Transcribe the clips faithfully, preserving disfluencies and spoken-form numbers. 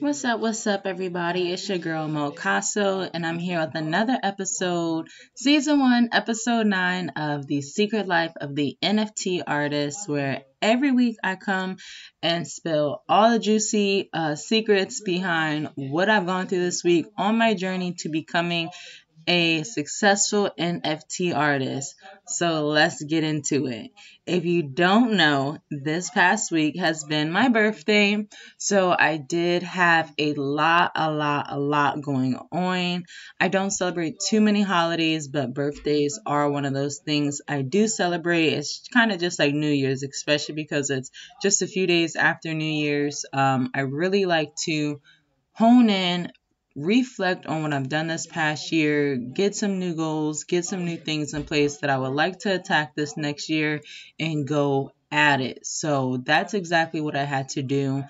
What's up, what's up, everybody? It's your girl, Mo'Casso, and I'm here with another episode, Season one, Episode nine of The Secret Life of the N F T Artist, where every week I come and spill all the juicy uh, secrets behind what I've gone through this week on my journey to becoming a successful N F T artist. So let's get into it. If you don't know, this past week has been my birthday, so I did have a lot, a lot, a lot going on. I don't celebrate too many holidays, but birthdays are one of those things I do celebrate. It's kind of just like New Year's, especially because it's just a few days after New Year's. Um, I really like to hone in, reflect on what I've done this past year, get some new goals, get some new things in place that I would like to attack this next year and go at it. So that's exactly what I had to do.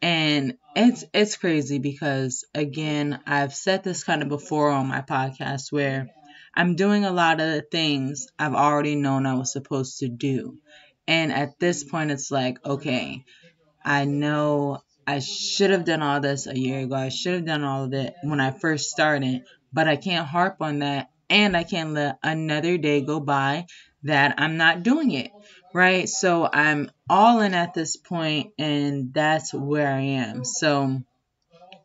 And it's it's crazy because, again, I've said this kind of before on my podcast where I'm doing a lot of the things I've already known I was supposed to do. And at this point, it's like, okay, I know I should have done all this a year ago. I should have done all of it when I first started, but I can't harp on that, and I can't let another day go by that I'm not doing it, right? So I'm all in at this point, and that's where I am. So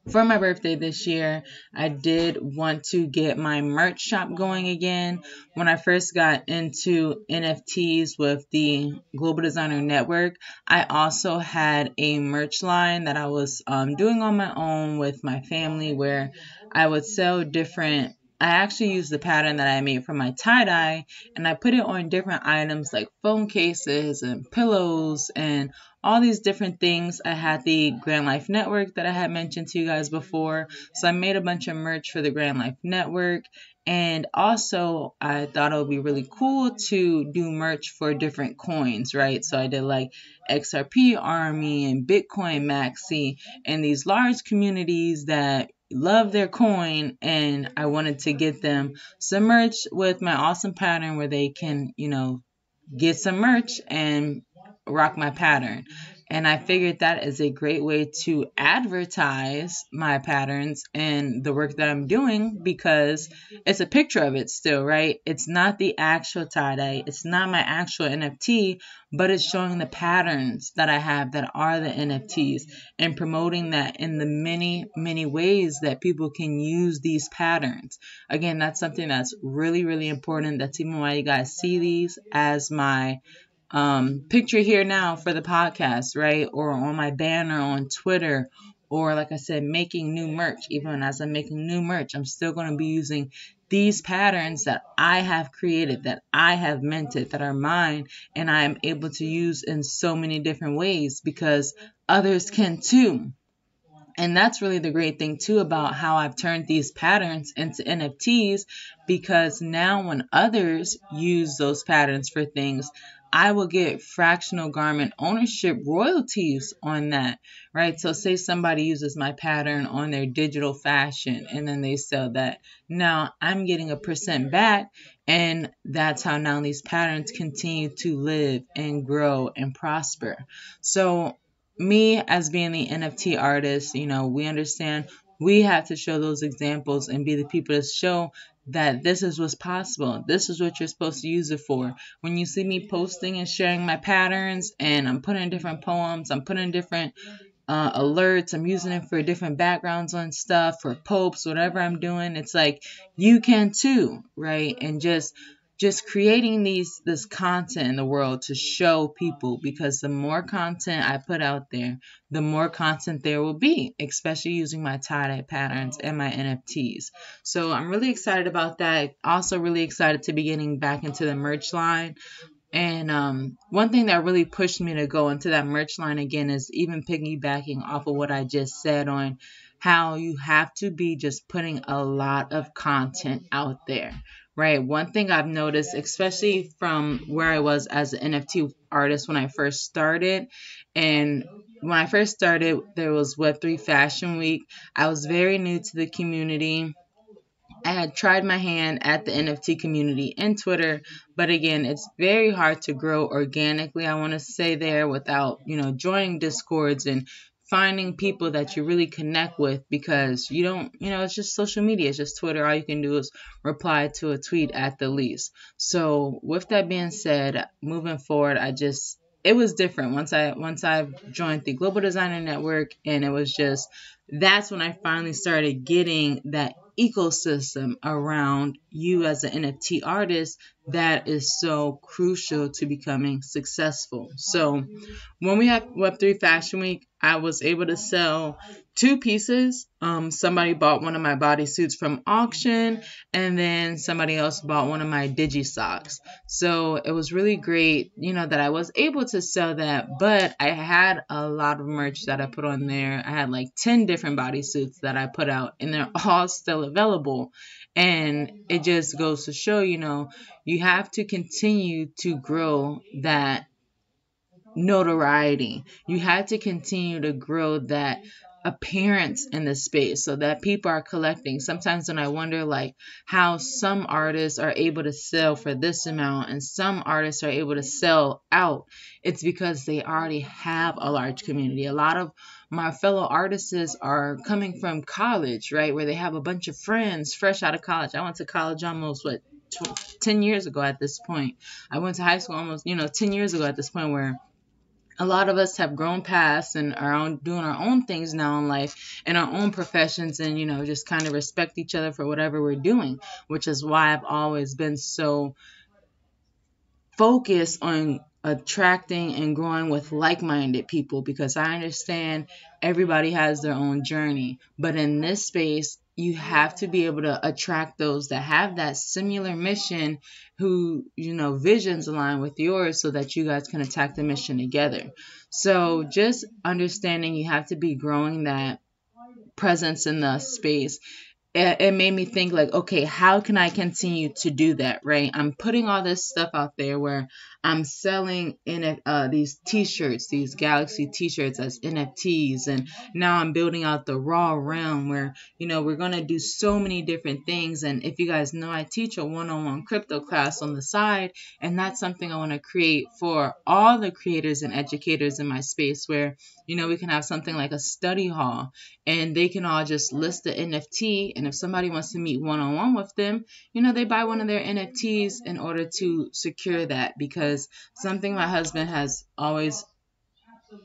for my birthday this year, I did want to get my merch shop going again. When I first got into N F Ts with the Global Designer Network, I also had a merch line that I was um, doing on my own with my family where I would sell different. I actually used the pattern that I made for my tie-dye, and I put it on different items like phone cases and pillows and all these different things. I had the Grand Life Network that I had mentioned to you guys before. So I made a bunch of merch for the Grand Life Network. And also I thought it would be really cool to do merch for different coins, right? So I did like X R P Army and Bitcoin Maxi and these large communities that love their coin, and I wanted to get them some merch with my awesome pattern where they can, you know, get some merch and rock my pattern. And I figured that is a great way to advertise my patterns and the work that I'm doing because it's a picture of it still, right? It's not the actual tie-dye. It's not my actual N F T, but it's showing the patterns that I have that are the N F Ts and promoting that in the many, many ways that people can use these patterns. Again, that's something that's really, really important. That's even why you guys see these as my Um, picture here now for the podcast, right? Or on my banner on Twitter, or like I said, making new merch. Even as I'm making new merch, I'm still going to be using these patterns that I have created, that I have minted, that are mine, and I am able to use in so many different ways because others can too. And that's really the great thing too about how I've turned these patterns into N F Ts, because now when others use those patterns for things, I will get fractional garment ownership royalties on that, right? So say somebody uses my pattern on their digital fashion and then they sell that. Now I'm getting a percent back, and that's how now these patterns continue to live and grow and prosper. So me as being the N F T artist, you know, we understand we have to show those examples and be the people to show that this is what's possible. This is what you're supposed to use it for. When you see me posting and sharing my patterns, and I'm putting different poems, I'm putting different uh, alerts, I'm using it for different backgrounds on stuff, for popes, whatever I'm doing, it's like, you can too, right? And just just creating these this content in the world to show people, because the more content I put out there, the more content there will be, especially using my tie-dye patterns and my N F Ts. So I'm really excited about that. Also really excited to be getting back into the merch line. And um, one thing that really pushed me to go into that merch line again is even piggybacking off of what I just said on how you have to be just putting a lot of content out there, right? One thing I've noticed, especially from where I was as an N F T artist when I first started, and when I first started, there was Web three Fashion Week. I was very new to the community. I had tried my hand at the N F T community and Twitter, but again, it's very hard to grow organically, I want to say, there without, you know, joining Discords and finding people that you really connect with, because you don't, you know, it's just social media, it's just Twitter. All you can do is reply to a tweet at the least. So with that being said, moving forward, I just, it was different once I, once I joined the Global Designer Network, and it was just, that's when I finally started getting that ecosystem around you as an N F T artist that is so crucial to becoming successful. So when we have Web three Fashion Week, I was able to sell two pieces. Um, somebody bought one of my bodysuits from auction, and then somebody else bought one of my digi socks. So it was really great, you know, that I was able to sell that, but I had a lot of merch that I put on there. I had like ten different bodysuits that I put out, and they're all still available. And it just goes to show, you know, you have to continue to grow that notoriety. You have to continue to grow that appearance in the space so that people are collecting. Sometimes when I wonder like how some artists are able to sell for this amount and some artists are able to sell out, it's because they already have a large community. A lot of my fellow artists are coming from college, right, where they have a bunch of friends fresh out of college. I went to college almost what ten years ago at this point. I went to high school almost, you know, ten years ago at this point, where a lot of us have grown past and are on, doing our own things now in life and our own professions, and, you know, just kind of respect each other for whatever we're doing, which is why I've always been so focused on attracting and growing with like-minded people, because I understand everybody has their own journey. But in this space, you have to be able to attract those that have that similar mission, who, you know, visions align with yours, so that you guys can attack the mission together. So just understanding you have to be growing that presence in the space. It, it made me think like, okay, how can I continue to do that, right? I'm putting all this stuff out there where I'm selling in a, uh, these t-shirts, these Galaxy t-shirts as N F Ts. And now I'm building out the raw realm where, you know, we're going to do so many different things. And if you guys know, I teach a one-on-one crypto class on the side, and that's something I want to create for all the creators and educators in my space, where, you know, we can have something like a study hall and they can all just list the N F T. And if somebody wants to meet one-on-one with them, you know, they buy one of their N F Ts in order to secure that, because something my husband has always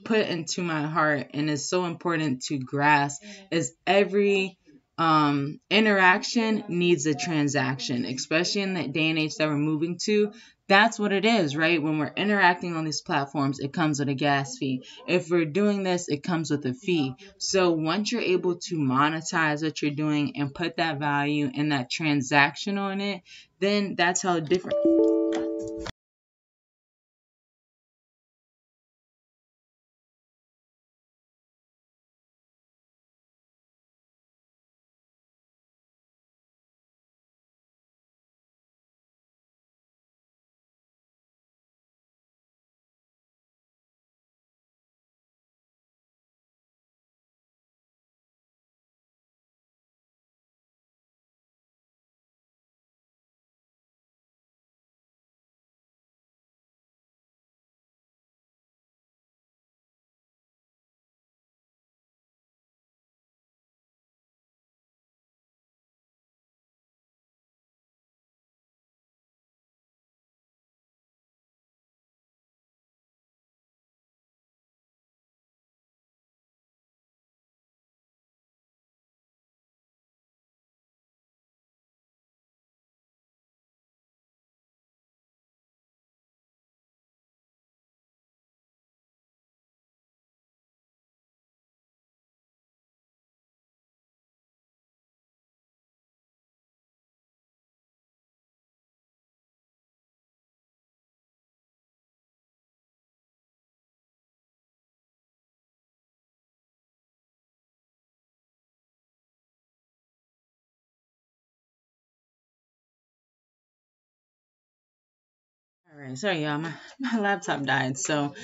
put into my heart and is so important to grasp is every um, interaction needs a transaction, especially in that day and age that we're moving to. That's what it is, right? When we're interacting on these platforms, it comes with a gas fee. If we're doing this, it comes with a fee. So once you're able to monetize what you're doing and put that value and that transaction on it, then that's how different... All right, sorry, y'all, my, my laptop died. So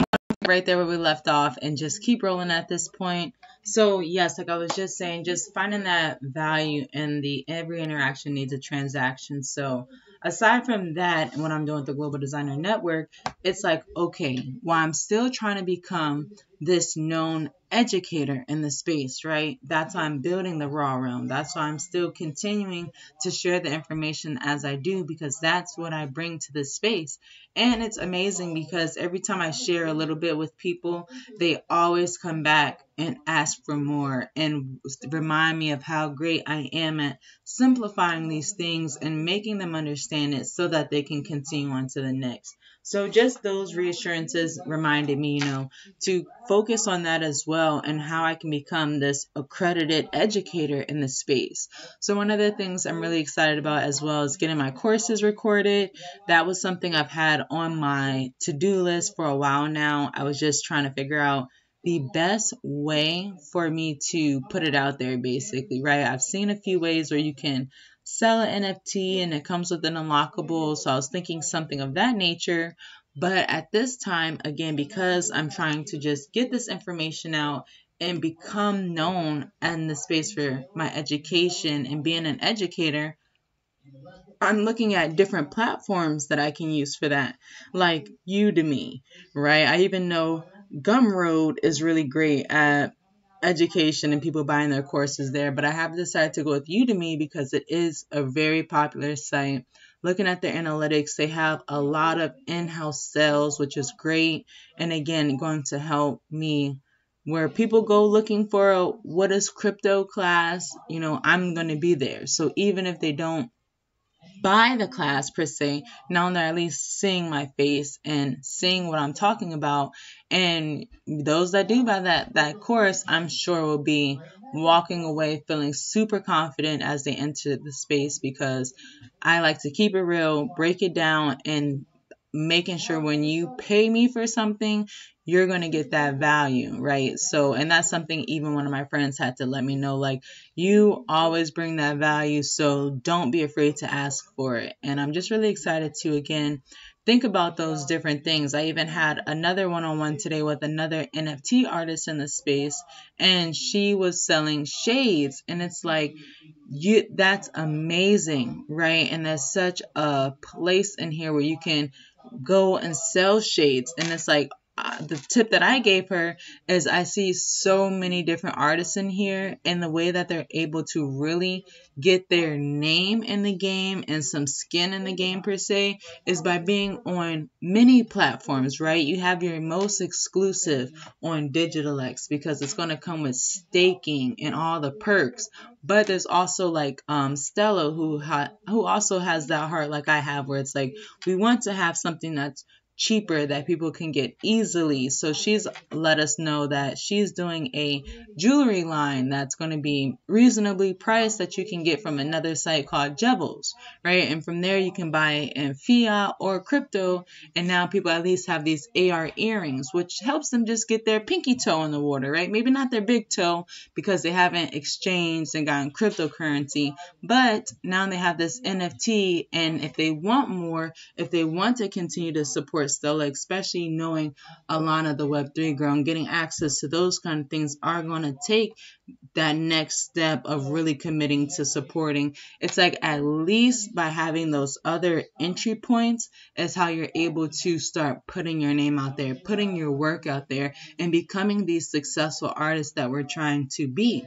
I'm right there where we left off and just keep rolling at this point. So yes, like I was just saying, just finding that value in the every interaction needs a transaction. So aside from that, and what I'm doing with the Global Designer Network, it's like, okay, while I'm still trying to become this known educator in the space, right? That's why I'm building the raw realm. That's why I'm still continuing to share the information as I do, because that's what I bring to this space. And it's amazing because every time I share a little bit with people, they always come back and ask for more and remind me of how great I am at simplifying these things and making them understand it so that they can continue on to the next. So just those reassurances reminded me, you know, to focus on that as well and how I can become this accredited educator in the space. So one of the things I'm really excited about as well is getting my courses recorded. That was something I've had on my to-do list for a while now. I was just trying to figure out the best way for me to put it out there, basically, right? I've seen a few ways where you can sell an N F T and it comes with an unlockable. So I was thinking something of that nature. But at this time, again, because I'm trying to just get this information out and become known in the space for my education and being an educator, I'm looking at different platforms that I can use for that, like Udemy, right? I even know Gumroad is really great at education and people buying their courses there, but I have decided to go with Udemy because it is a very popular site. Looking at their analytics, they have a lot of in-house sales, which is great, and again, going to help me where people go looking for a, what is crypto class, you know, I'm going to be there. So even if they don't by the class per se, now they're at least seeing my face and seeing what I'm talking about. And those that do buy that that course, I'm sure will be walking away feeling super confident as they enter the space, because I like to keep it real, break it down, and making sure when you pay me for something, you're going to get that value, right? So, and that's something even one of my friends had to let me know, like, you always bring that value, so don't be afraid to ask for it. And I'm just really excited to, again, think about those different things. I even had another one-on-one today with another N F T artist in the space, and she was selling shades. And it's like, you, that's amazing, right? And there's such a place in here where you can go and sell shades. And it's like, Uh, the tip that I gave her is I see so many different artists in here, and the way that they're able to really get their name in the game and some skin in the game per se is by being on many platforms, right? You have your most exclusive on Digital X because it's going to come with staking and all the perks. But there's also like um, Stella who, ha who also has that heart like I have, where it's like, we want to have something that's cheaper that people can get easily. So she's let us know that she's doing a jewelry line that's going to be reasonably priced that you can get from another site called Jewels, right? And from there you can buy in fiat or crypto, and now people at least have these A R earrings, which helps them just get their pinky toe in the water, right? Maybe not their big toe because they haven't exchanged and gotten cryptocurrency, but now they have this N F T, and if they want more, if they want to continue to support Stella, especially knowing Alana, the web three girl, and getting access to those kind of things, are going to take that next step of really committing to supporting. It's like, at least by having those other entry points is how you're able to start putting your name out there, putting your work out there, and becoming these successful artists that we're trying to be.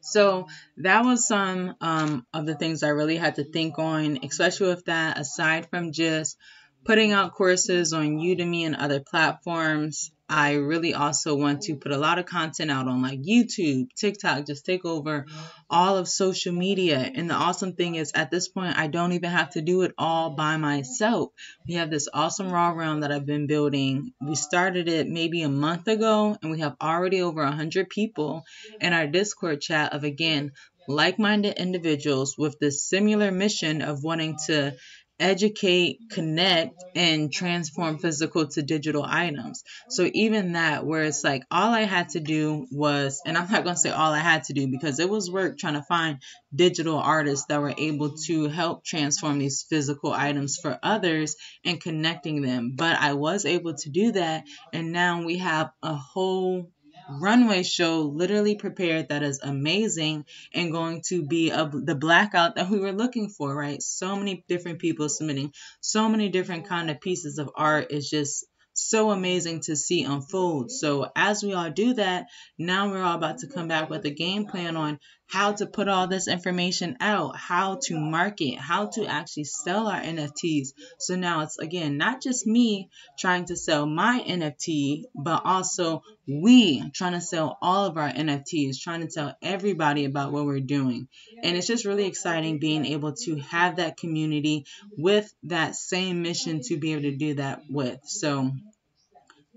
So that was some um, of the things I really had to think on, especially with that, aside from just putting out courses on Udemy and other platforms. I really also want to put a lot of content out on like YouTube, TikTok, just take over all of social media. And the awesome thing is at this point, I don't even have to do it all by myself. We have this awesome raw realm that I've been building. We started it maybe a month ago, and we have already over one hundred people in our Discord chat of, again, like-minded individuals with this similar mission of wanting to educate, connect, and transform physical to digital items. So even that, where it's like all I had to do was, and I'm not going to say all I had to do because it was work trying to find digital artists that were able to help transform these physical items for others and connecting them. But I was able to do that. And now we have a whole runway show literally prepared that is amazing and going to be a, the blackout that we were looking for, right? So many different people submitting so many different kind of pieces of art. Is just so amazing to see unfold. So as we all do that, now we're all about to come back with a game plan on how to put all this information out, how to market, how to actually sell our N F Ts. So now it's, again, not just me trying to sell my N F T, but also we trying to sell all of our N F Ts, trying to tell everybody about what we're doing. And it's just really exciting being able to have that community with that same mission to be able to do that with. So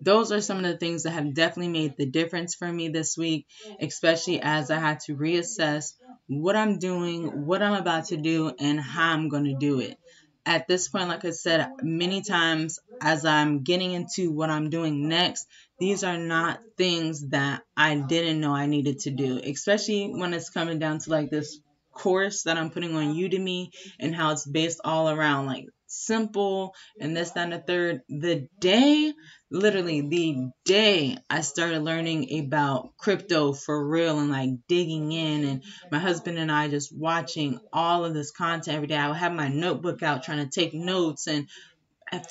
those are some of the things that have definitely made the difference for me this week, especially as I had to reassess what I'm doing, what I'm about to do, and how I'm going to do it. At this point, like I said, many times as I'm getting into what I'm doing next, these are not things that I didn't know I needed to do, especially when it's coming down to like this course that I'm putting on Udemy and how it's based all around like simple and this, that, and the third. The day, literally the day I started learning about crypto for real and like digging in, and my husband and I just watching all of this content every day, I would have my notebook out trying to take notes. And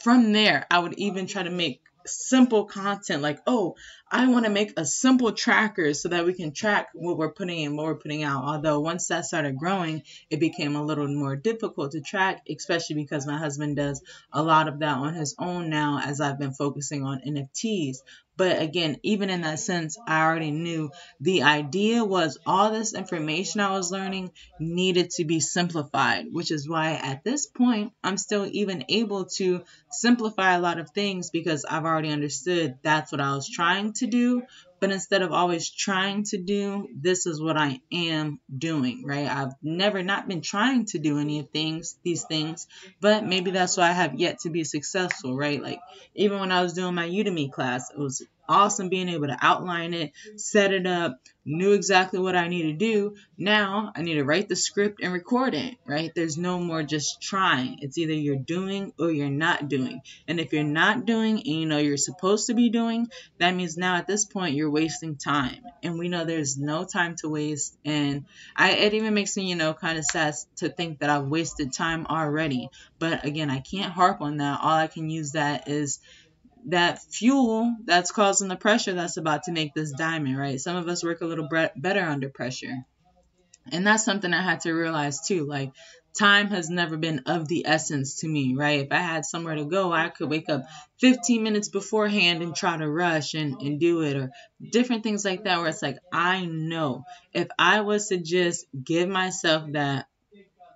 from there, I would even try to make simple content like, oh, I want to make a simple tracker so that we can track what we're putting in, what we're putting out. Although once that started growing, it became a little more difficult to track, especially because my husband does a lot of that on his own now as I've been focusing on N F Ts. But again, even in that sense, I already knew the idea was all this information I was learning needed to be simplified, which is why at this point, I'm still even able to simplify a lot of things because I've already understood that's what I was trying to do. But instead of always trying to do, this is what I am doing, right? I've never not been trying to do any of things, these things, but maybe that's why I have yet to be successful, right? Like even when I was doing my Udemy class, it was awesome being able to outline it, set it up, knew exactly what I need to do. Now I need to write the script and record it, right? There's no more just trying. It's either you're doing or you're not doing. And if you're not doing and you know you're supposed to be doing, that means now at this point you're wasting time. And we know there's no time to waste. And I, it even makes me, you know, kind of sad to think that I've wasted time already. But again, I can't harp on that. All I can use that is that fuel that's causing the pressure that's about to make this diamond, right? Some of us work a little better under pressure. And that's something I had to realize too. Like, time has never been of the essence to me, right? If I had somewhere to go, I could wake up fifteen minutes beforehand and try to rush and, and do it, or different things like that, where it's like, I know if I was to just give myself that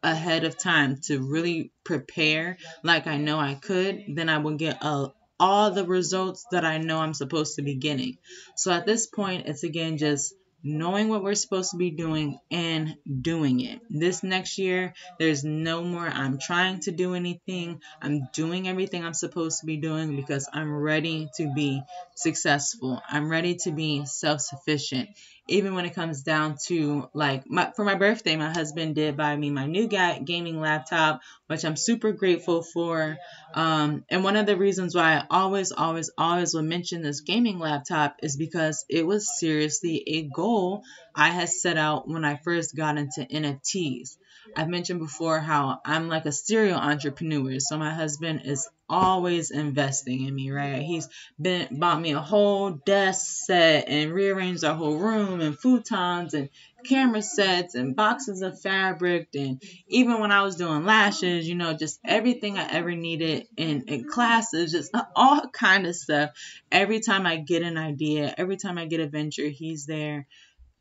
ahead of time to really prepare like I know I could, then I would get a all the results that I know I'm supposed to be getting. So at this point, it's again just knowing what we're supposed to be doing and doing it. This next year, there's no more I'm trying to do anything. I'm doing everything I'm supposed to be doing because I'm ready to be successful. I'm ready to be self-sufficient. Even when it comes down to like my, for my birthday, my husband did buy me my new gaming laptop, which I'm super grateful for. Um, and one of the reasons why I always, always, always will mention this gaming laptop is because it was seriously a goal I had set out when I first got into N F Ts. I've mentioned before how I'm like a serial entrepreneur. So my husband is always investing in me, right? He's been bought me a whole desk set and rearranged our whole room and futons and camera sets and boxes of fabric. And even when I was doing lashes, you know, just everything I ever needed in, in classes, just all kind of stuff. Every time I get an idea, every time I get a venture, he's there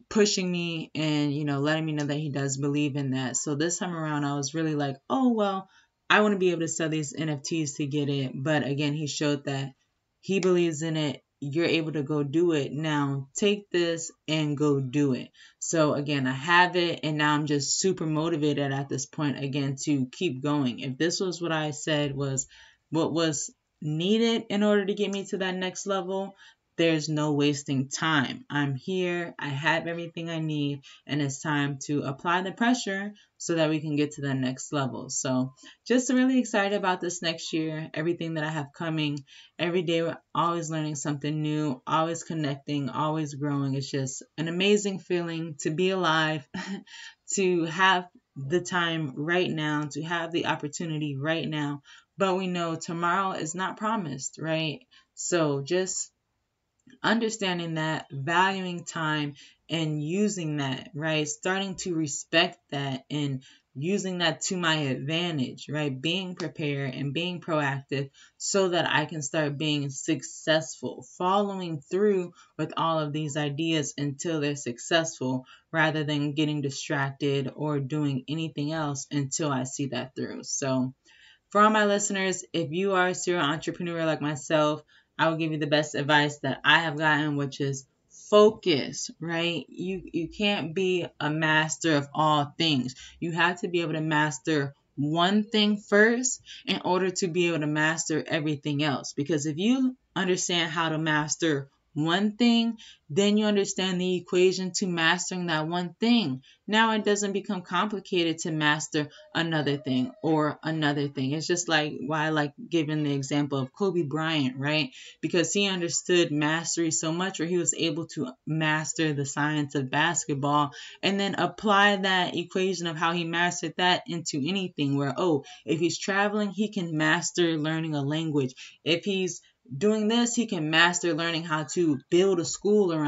pushing me and, you know, letting me know that he does believe in that. So this time around, I was really like, oh, well, I want to be able to sell these N F Ts to get it. But again, he showed that he believes in it. You're able to go do it. Now take this and go do it. So again, I have it. And now I'm just super motivated at this point, again, to keep going. If this was what I said was what was needed in order to get me to that next level, there's no wasting time. I'm here. I have everything I need. And it's time to apply the pressure so that we can get to the next level. So just really excited about this next year. Everything that I have coming. Every day we're always learning something new. Always connecting. Always growing. It's just an amazing feeling to be alive. To have the time right now. To have the opportunity right now. But we know tomorrow is not promised, right? So just understanding that, valuing time and using that, right? Starting to respect that and using that to my advantage, right? Being prepared and being proactive so that I can start being successful, following through with all of these ideas until they're successful rather than getting distracted or doing anything else until I see that through. So for all my listeners, if you are a serial entrepreneur like myself, I will give you the best advice that I have gotten, which is focus, right? You you can't be a master of all things. You have to be able to master one thing first in order to be able to master everything else. Because if you understand how to master one thing, then you understand the equation to mastering that one thing. Now it doesn't become complicated to master another thing or another thing. It's just like why I like giving the example of Kobe Bryant, right? Because he understood mastery so much where he was able to master the science of basketball and then apply that equation of how he mastered that into anything where, oh, if he's traveling, he can master learning a language. If he's doing this, he can master learning how to build a school around